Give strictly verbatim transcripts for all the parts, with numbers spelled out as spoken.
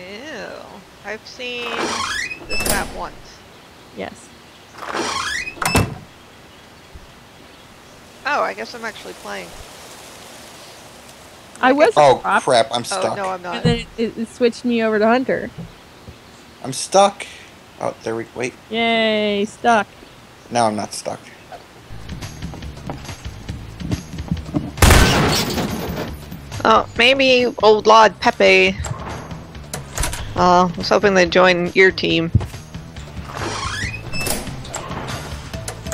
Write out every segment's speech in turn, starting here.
Ew. I've seen this map once. Yes. Oh, I guess I'm actually playing. I, I was. Oh dropped. Crap! I'm stuck. Oh, no, I'm not. And then it, it switched me over to Hunter. I'm stuck. Oh, there we wait. Yay, stuck. Now I'm not stuck. Oh, maybe old Lord Pepe. Uh, I was hoping they'd join your team.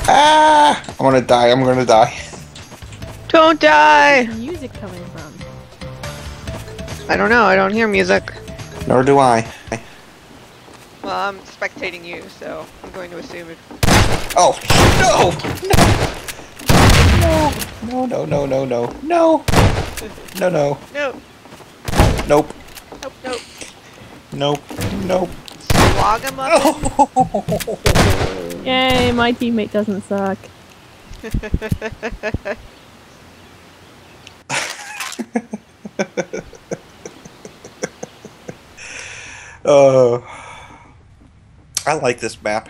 Ah! I'm gonna die. I'm gonna die. Don't die. Where's the music coming from? I don't know, I don't hear music. Nor do I. Well, I'm spectating you, so I'm going to assume it. Oh, no! No! No, no, no, no, no. No! No, no. No. Nope. Nope, nope. Nope, nope. Slog him up. Oh. Yay, my teammate doesn't suck. Oh, I like this map.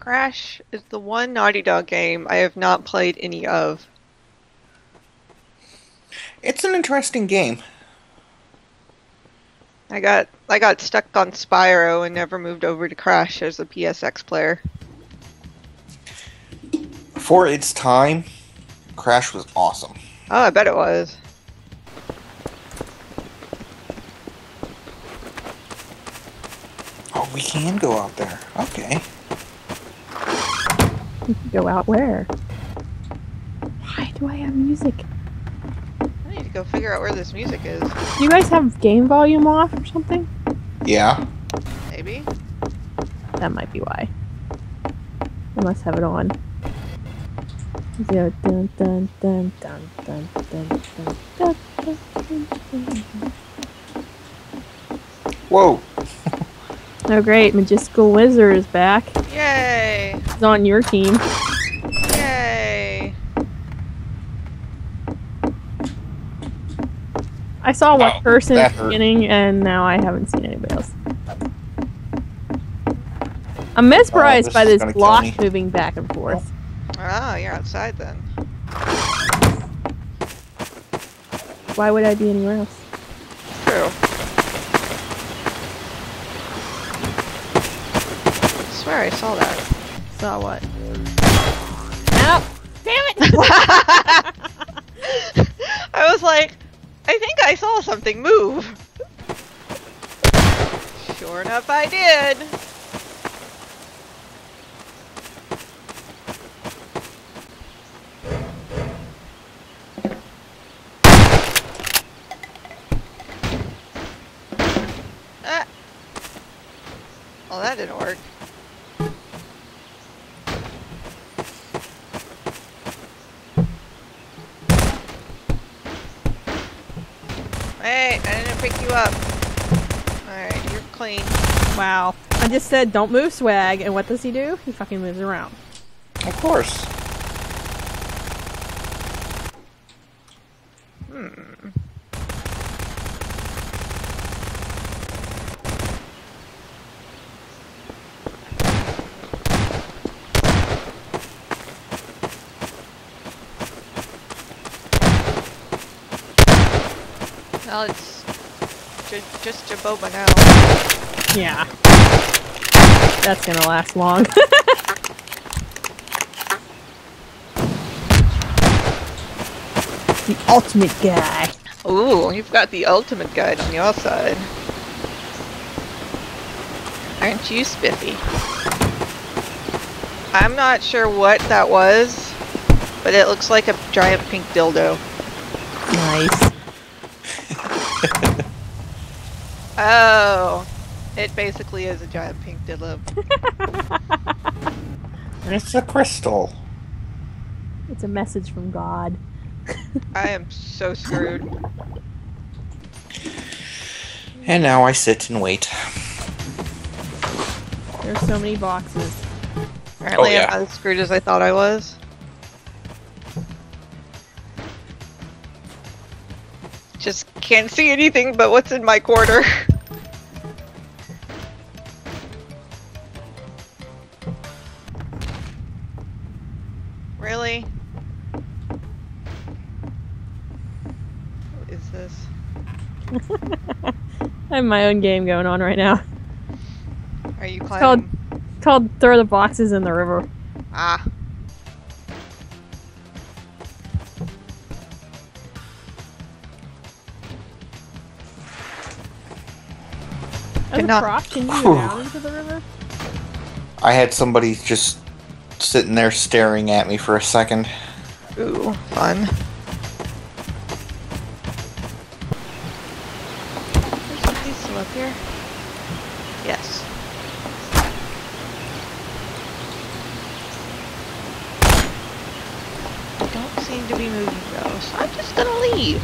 Crash is the one Naughty Dog game I have not played any of. It's an interesting game. I got I got stuck on Spyro and never moved over to Crash as a P S X player. For its time, Crash was awesome. Oh, I bet it was. Oh, we can go out there. Okay. We can go out where? Why do I have music? I need to go figure out where this music is. Do you guys have game volume off or something? Yeah. Maybe. That might be why. I must have it on. Dun, dun, dun, dun, dun, dun, dun, dun, dun, dun. Whoa! Oh great, Majestical Wizard is back. Yay! He's on your team. Yay! I saw one oh, person at the beginning and now I haven't seen anybody else. I'm mesmerized oh, this by this block moving back and forth. Oh. Oh, you're outside then. Why would I be anywhere else? True. I swear I saw that. Saw what? Ow! Damn it! I was like, I think I saw something move. Sure enough, I did. Well, that didn't work. Hey, I didn't pick you up. Alright, you're clean. Wow. I just said don't move, Swag, and what does he do? He fucking moves around. Of course. Hmm. Well, it's j just Jaboba now. Yeah. That's gonna last long. The ultimate guy. Ooh, you've got the ultimate guy on your side. Aren't you spiffy? I'm not sure what that was, but it looks like a giant pink dildo. Nice. Oh, it basically is a giant pink dildo. And it's a crystal. It's a message from God. I am so screwed. And now I sit and wait. There's so many boxes. Apparently oh, yeah. I'm not as screwed as I thought I was. Just can't see anything but what's in my quarter. Really? What is this? I have my own game going on right now. Are you climbing? It's called, it's called Throw the Boxes in the River. Ah. As a prop, can you go down into the river? I had somebody just sitting there staring at me for a second. Ooh, fun. There's these some up here. Yes. I don't seem to be moving though, so I'm just gonna leave.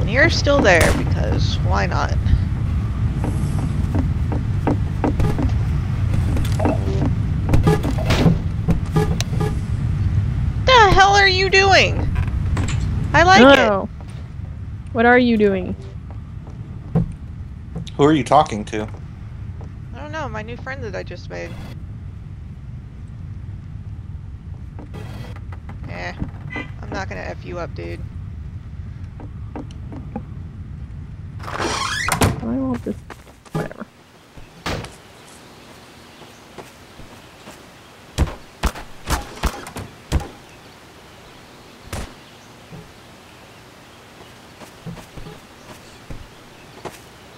And you're still there because why not? The hell are you doing? I like no. it. What are you doing? Who are you talking to? I don't know, my new friend that I just made. Eh, I'm not gonna F you up, dude. I want this. Whatever. I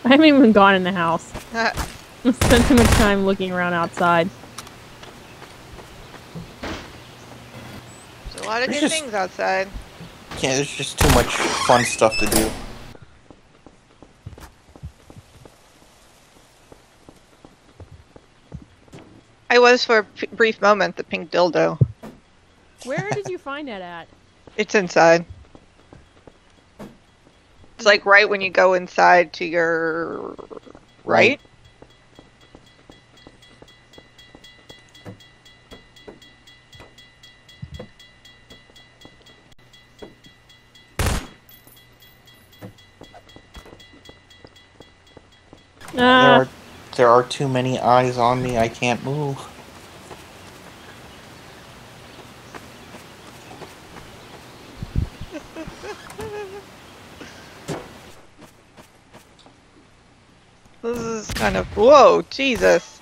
haven't even gone in the house. I spent too much time looking around outside. There's a lot of there's good just, things outside. Yeah, there's just too much fun stuff to do. I was for a p brief moment the pink dildo. Where did you find that at? It's inside. It's like right when you go inside to your right. Uh. There are There are too many eyes on me, I can't move. This is kind of... Whoa, Jesus.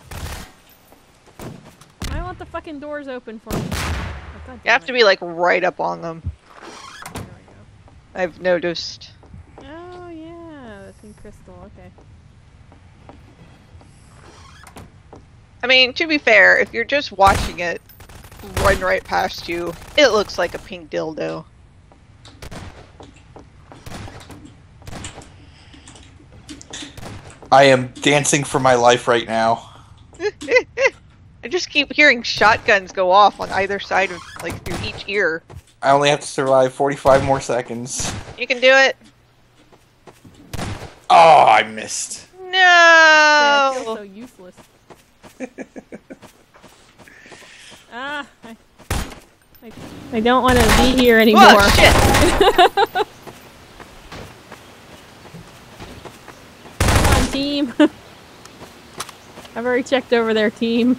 I want the fucking doors open for me. Oh, you have to be like right up on them. There we go. I've noticed. Oh yeah, that's in crystal, okay. I mean, to be fair, if you're just watching it run right past you, it looks like a pink dildo. I am dancing for my life right now. I just keep hearing shotguns go off on either side of, like, through each ear. I only have to survive forty-five more seconds. You can do it. Oh, I missed. No! That's so useless. Ah, I, I, I don't want to be here anymore. Oh, shit. Come on, team. I've already checked over their team.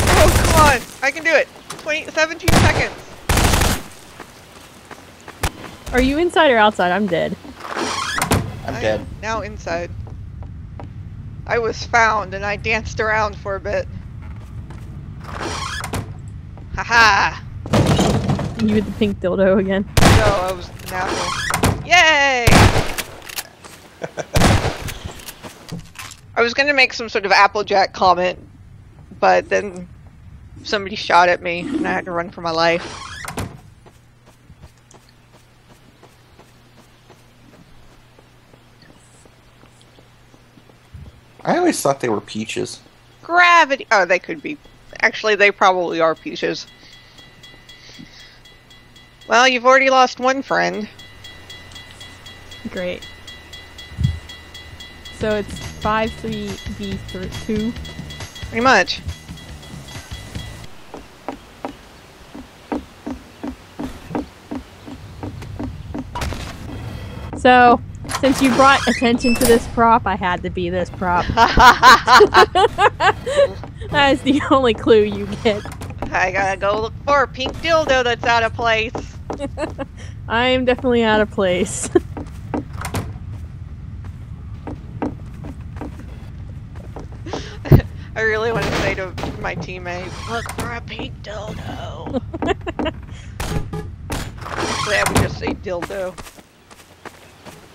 Oh, come on. I can do it. twenty, seventeen seconds. Are you inside or outside? I'm dead. I'm, I'm dead. Now inside. I was found, and I danced around for a bit. Haha! -ha. You with the pink dildo again? No, I was an apple. Yay! I was gonna make some sort of Applejack comment, but then somebody shot at me, and I had to run for my life. I always thought they were peaches. Gravity! Oh, they could be. Actually, they probably are peaches. Well, you've already lost one friend. Great. So it's five three v two. Pretty much. So, since you brought attention to this prop, I had to be this prop. That is the only clue you get. I gotta go look for a pink dildo that's out of place. I am definitely out of place. I really want to say to my teammate, look for a pink dildo. Actually, I would just say dildo.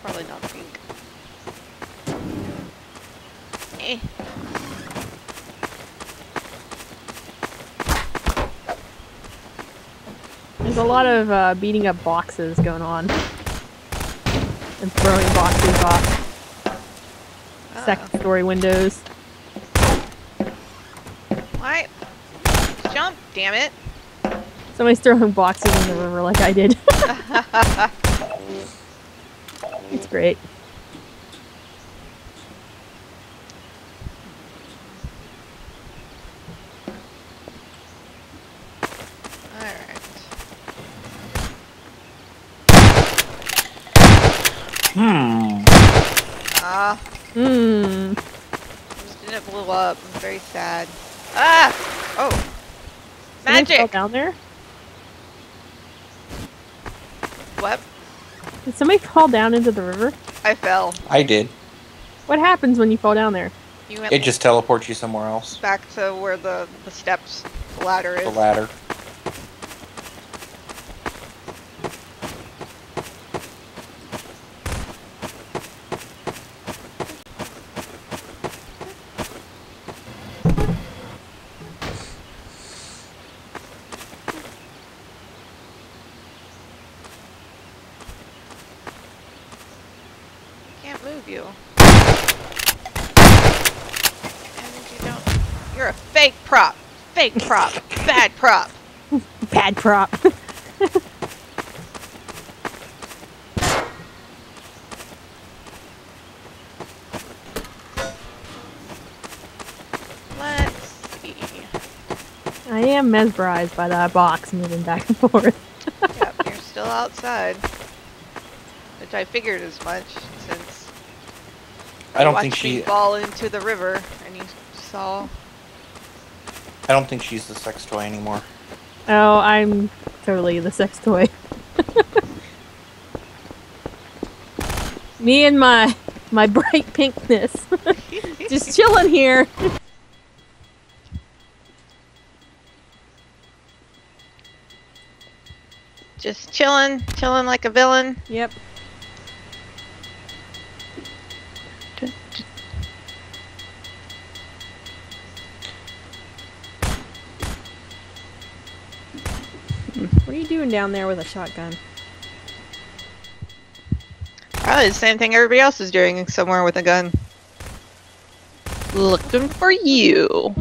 Probably not pink. Eh. There's a lot of uh, beating up boxes going on. And throwing boxes off. Uh. Second story windows. What? Jump, damn it. Somebody's throwing boxes in the river like I did. It's great. Hmm. Ah. Hmm. Just didn't blow up. I'm very sad. Ah! Oh. Magic! Somebody fell down there? What? Did somebody fall down into the river? I fell. I did. What happens when you fall down there? You it just teleports you somewhere else. Back to where the, the steps, the ladder is. The ladder. Fake prop. Bad prop. Bad prop. Let's see. I am mesmerized by that box moving back and forth. Yep, you're still outside. Which I figured as much since I don't think she fall into the river and you saw. I don't think she's the sex toy anymore. Oh, I'm totally the sex toy. Me and my my bright pinkness. Just chilling here. Just chilling, chilling like a villain. Yep. What are you doing down there with a shotgun? Probably the same thing everybody else is doing somewhere with a gun. Looking for you.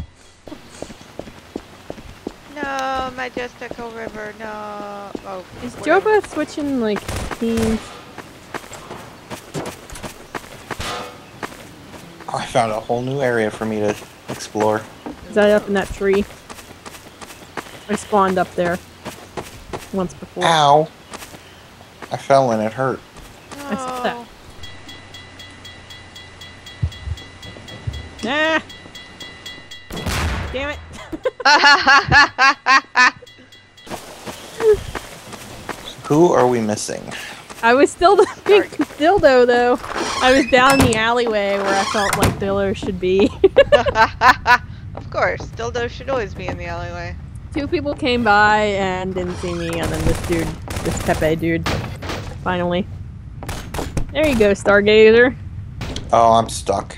No, Majestical River, no. Oh, is Joba switching, like, teams? Oh, I found a whole new area for me to explore. Is that up in that tree? I spawned up there. Once before. Ow! I fell and it hurt. No. I saw that. Nah! Damn it! Who are we missing? I was still the big dildo though. I was down the alleyway where I felt like dildo should be. Of course, dildo should always be in the alleyway. Two people came by and didn't see me, and then this dude, this Tepe dude, finally. There you go, Stargazer. Oh, I'm stuck.